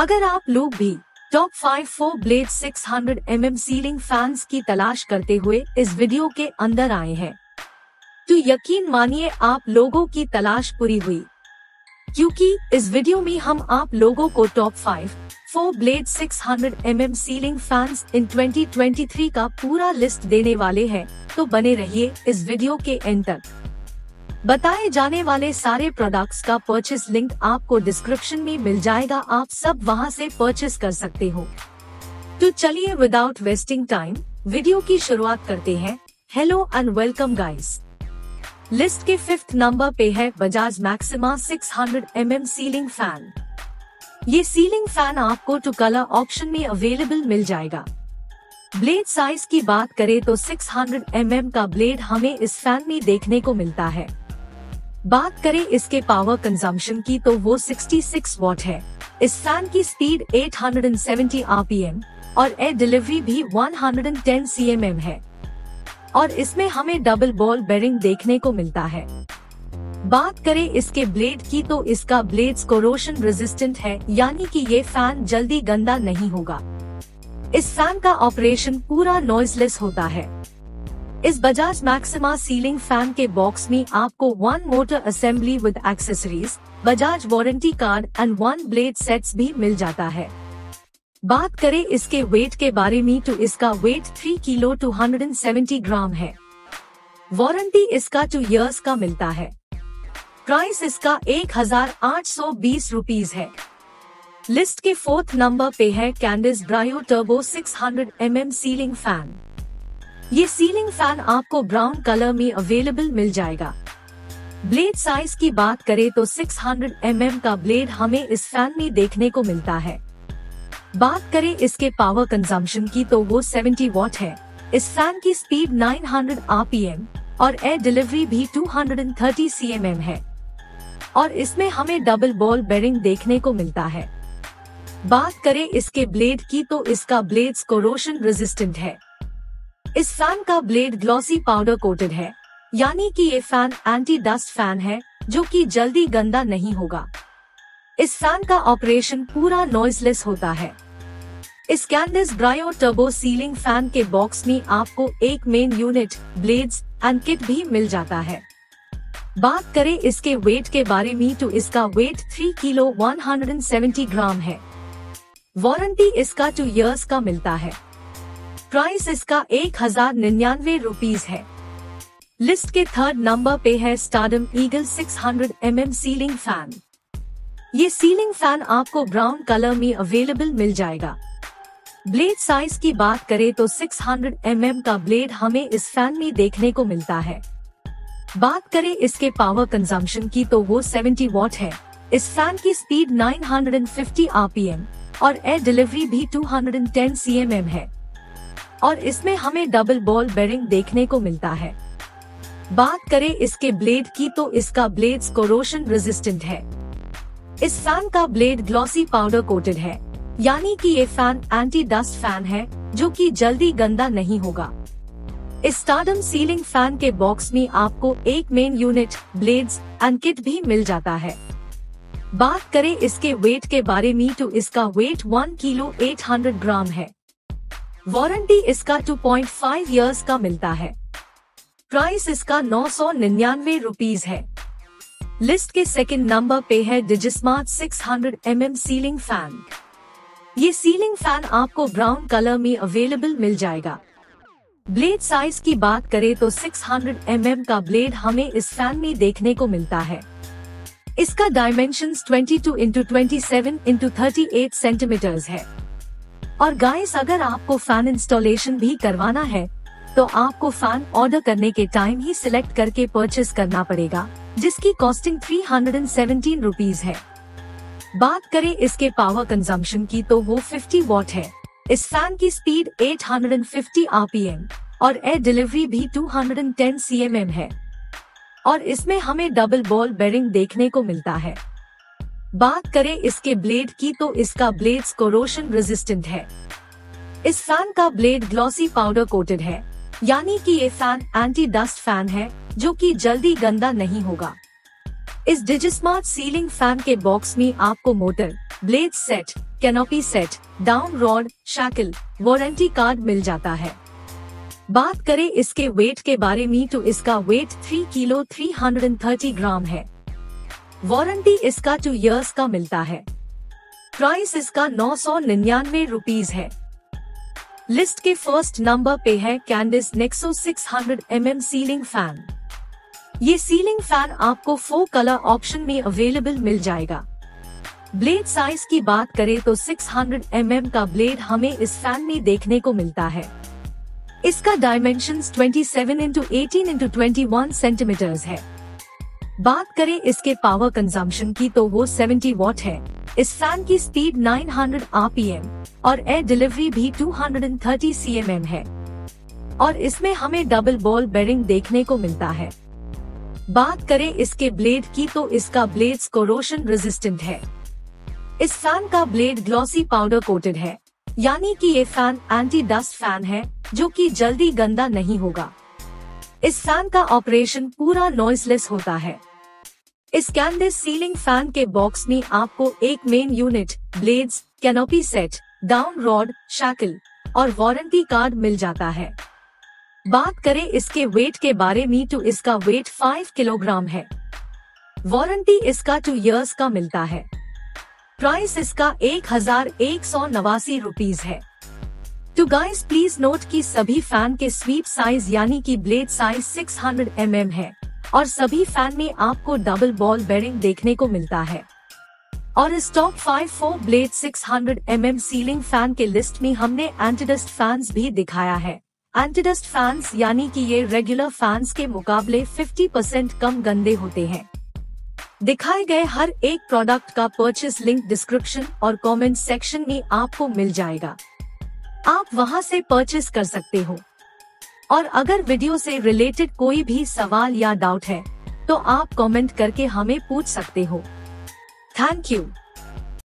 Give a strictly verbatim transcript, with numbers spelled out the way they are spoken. अगर आप लोग भी top five four blade six hundred M M ceiling fans की तलाश करते हुए इस वीडियो के अंदर आए हैं तो यकीन मानिए आप लोगों की तलाश पूरी हुई, क्योंकि इस वीडियो में हम आप लोगों को top five four blade six hundred M M ceiling fans in twenty twenty three का पूरा लिस्ट देने वाले हैं। तो बने रहिए इस वीडियो के एंड तक। बताए जाने वाले सारे प्रोडक्ट्स का परचेस लिंक आपको डिस्क्रिप्शन में मिल जाएगा, आप सब वहां से परचेस कर सकते हो। तो चलिए विदाउट वेस्टिंग टाइम वीडियो की शुरुआत करते हैं। Hello and welcome guys. List के फिफ्थ नंबर पे है Bajaj Maxima six hundred M M ceiling fan. ये सीलिंग फैन आपको टू कलर ऑप्शन में अवेलेबल मिल जाएगा। ब्लेड साइज की बात करें तो सिक्स हंड्रेड एम एम का ब्लेड हमें इस फैन में देखने को मिलता है। बात करें इसके पावर कंजम्पशन की तो वो छियासठ वाट है। इस फैन की स्पीड आठ सौ सत्तर आर पी एम और एयर डिलीवरी भी एक सौ दस सी एम एम है और इसमें हमें डबल बॉल बेरिंग देखने को मिलता है। बात करें इसके ब्लेड की तो इसका ब्लेड्स कोरोशन रेजिस्टेंट है, यानी कि ये फैन जल्दी गंदा नहीं होगा। इस फैन का ऑपरेशन पूरा नॉइजलेस होता है। इस बजाज मैक्सिमा सीलिंग फैन के बॉक्स में आपको one motor assembly with accessories, Bajaj warranty card and one blade sets भी मिल जाता है। बात करें इसके वेट के बारे में तो इसका वेट तीन किलो दो सौ सत्तर ग्राम है। वारंटी इसका टू इयर्स का मिलता है। प्राइस इसका एक हजार आठ सौ बीस रुपीज है। लिस्ट के फोर्थ नंबर पे है Candes Brio turbo six hundred M M ceiling fan. ये सीलिंग फैन आपको ब्राउन कलर में अवेलेबल मिल जाएगा। ब्लेड साइज की बात करें तो सिक्स हंड्रेड एम एम का ब्लेड हमें इस फैन में देखने को मिलता है। बात करें इसके पावर कंजम्पशन की तो वो सत्तर वाट है। इस फैन की स्पीड नौ सौ आर पी एम और एयर डिलीवरी भी दो सौ तीस सी एम एम है और इसमें हमें डबल बॉल बेरिंग देखने को मिलता है। बात करें इसके ब्लेड की तो इसका ब्लेड्स कोरोशन रेजिस्टेंट है। इस फैन का ब्लेड ग्लॉसी पाउडर कोटेड है, यानी कि ये फैन एंटी डस्ट फैन है जो कि जल्दी गंदा नहीं होगा। इस फैन का ऑपरेशन पूरा नॉइजलेस होता है। इस Candes Brio turbo ceiling fan के बॉक्स में आपको एक main unit, blades and kit भी मिल जाता है। बात करें इसके वेट के बारे में तो इसका वेट तीन किलो एक सौ सत्तर ग्राम है। वारंटी इसका टू इयर्स का मिलता है। प्राइस इसका एक हजार निन्यानवे रुपीज है। लिस्ट के थर्ड नंबर पे है Stardom Eagle six hundred M M ceiling fan. ये सीलिंग फैन आपको ब्राउन कलर में अवेलेबल मिल जाएगा। ब्लेड साइज की बात करें तो सिक्स हंड्रेड एम एम का ब्लेड हमें इस फैन में देखने को मिलता है। बात करें इसके पावर कंजम्पशन की तो वो सत्तर वाट है। इस फैन की स्पीड नौ सौ पचास आर पी एम और एयर डिलीवरी भी दो सौ दस सी एम एम है और इसमें हमें डबल बॉल बेरिंग देखने को मिलता है। बात करें इसके ब्लेड की तो इसका ब्लेड्स कोरोशन रेजिस्टेंट है। इस फैन का ब्लेड ग्लॉसी पाउडर कोटेड है, यानी कि ये फैन एंटी डस्ट फैन है जो कि जल्दी गंदा नहीं होगा। इस स्टारडम सीलिंग फैन के बॉक्स में आपको एक main unit, blades and kit भी मिल जाता है। बात करें इसके वेट के बारे में तो इसका weight one kilo eight hundred gram है। वारंटी इसका टू पॉइंट फाइव इयर्स का मिलता है। प्राइस इसका नौ सौ निन्यानवे रुपीज है। लिस्ट के सेकंड नंबर पे है Digismart six hundred M M ceiling fan. ये सीलिंग फैन आपको ब्राउन कलर में अवेलेबल मिल जाएगा। ब्लेड साइज की बात करें तो सिक्स हंड्रेड एम एम का ब्लेड हमें इस फैन में देखने को मिलता है। इसका डायमेंशंस बाईस इंटू सत्ताईस इंटू अड़तीस सेंटीमीटर्स है। और गाइस, अगर आपको फैन इंस्टॉलेशन भी करवाना है तो आपको फैन ऑर्डर करने के टाइम ही सिलेक्ट करके परचेस करना पड़ेगा, जिसकी कॉस्टिंग तीन सौ सत्रह रुपीस है। बात करें इसके पावर कंजम्पशन की तो वो पचास वाट है। इस फैन की स्पीड आठ सौ पचास आर पी एम और एयर डिलीवरी भी दो सौ दस सी एम एम है और इसमें हमें डबल बॉल बेरिंग देखने को मिलता है। बात करें इसके ब्लेड की तो इसका ब्लेड्स कोरोशन रेजिस्टेंट है। इस फैन का ब्लेड ग्लॉसी पाउडर कोटेड है, यानी कि ये फैन एंटी डस्ट फैन है जो कि जल्दी गंदा नहीं होगा। इस डिजिस्मार्ट सीलिंग फैन के बॉक्स में आपको motor, blade set canopy set, down rod, shackle, warranty card मिल जाता है। बात करें इसके वेट के बारे में तो इसका वेट तीन किलो तीन सौ तीस ग्राम है। वारंटी इसका टू इयर्स का मिलता है। प्राइस इसका नौ सौ निन्यानवे रुपीज है। लिस्ट के फर्स्ट नंबर पे है कैंडेस नेक्सो छह सौ एम एम सीलिंग फैन। ये सीलिंग फैन आपको फोर कलर ऑप्शन में अवेलेबल मिल जाएगा। ब्लेड साइज की बात करें तो छह सौ एम एम का ब्लेड हमें इस फैन में देखने को मिलता है। इसका डायमेंशंस सत्ताईस इंटू अठारह इंटू इक्कीस सेंटीमीटर्स है। बात करें इसके पावर कंजम्पशन की तो वो सत्तर वाट है। इस फैन की स्पीड नौ सौ आर पी एम और एयर डिलीवरी भी दो सौ तीस सी एम एम है और इसमें हमें डबल बॉल बेरिंग देखने को मिलता है। बात करें इसके ब्लेड की तो इसका ब्लेड कोरोशन रेजिस्टेंट है। इस फैन का ब्लेड ग्लॉसी पाउडर कोटेड है, यानी कि ये फैन एंटी डस्ट फैन है जो कि जल्दी गंदा नहीं होगा। इस फैन का ऑपरेशन पूरा नॉइसलेस होता है। इस कैंडेस सीलिंग फैन के बॉक्स में आपको एक main unit, blades, canopy set, down rod, shackle और वारंटी कार्ड मिल जाता है। बात करें इसके वेट के बारे में तो इसका वेट पाँच किलोग्राम है। वारंटी इसका टू इयर्स का मिलता है। प्राइस इसका एक हजार एक सौ नवासी रुपीज है। तो गाइस प्लीज नोट कि सभी फैन के स्वीप साइज यानी कि ब्लेड साइज छह सौ एम एम है और सभी फैन में आपको डबल बॉल बेरिंग देखने को मिलता है। और इस टॉप फाइव फोर ब्लेड छह सौ एम एम सीलिंग फैन के लिस्ट में हमने एंटीडस्ट फैंस भी दिखाया है। एंटीडस्ट फैंस यानी कि ये रेगुलर फैंस के मुकाबले पचास परसेंट कम गंदे होते हैं। दिखाए गए हर एक प्रोडक्ट का परचेस लिंक डिस्क्रिप्शन और कमेंट सेक्शन में आपको मिल जाएगा। आप वहां से परचेस कर सकते हो। और अगर वीडियो से रिलेटेड कोई भी सवाल या डाउट है तो आप कमेंट करके हमें पूछ सकते हो। Thank you.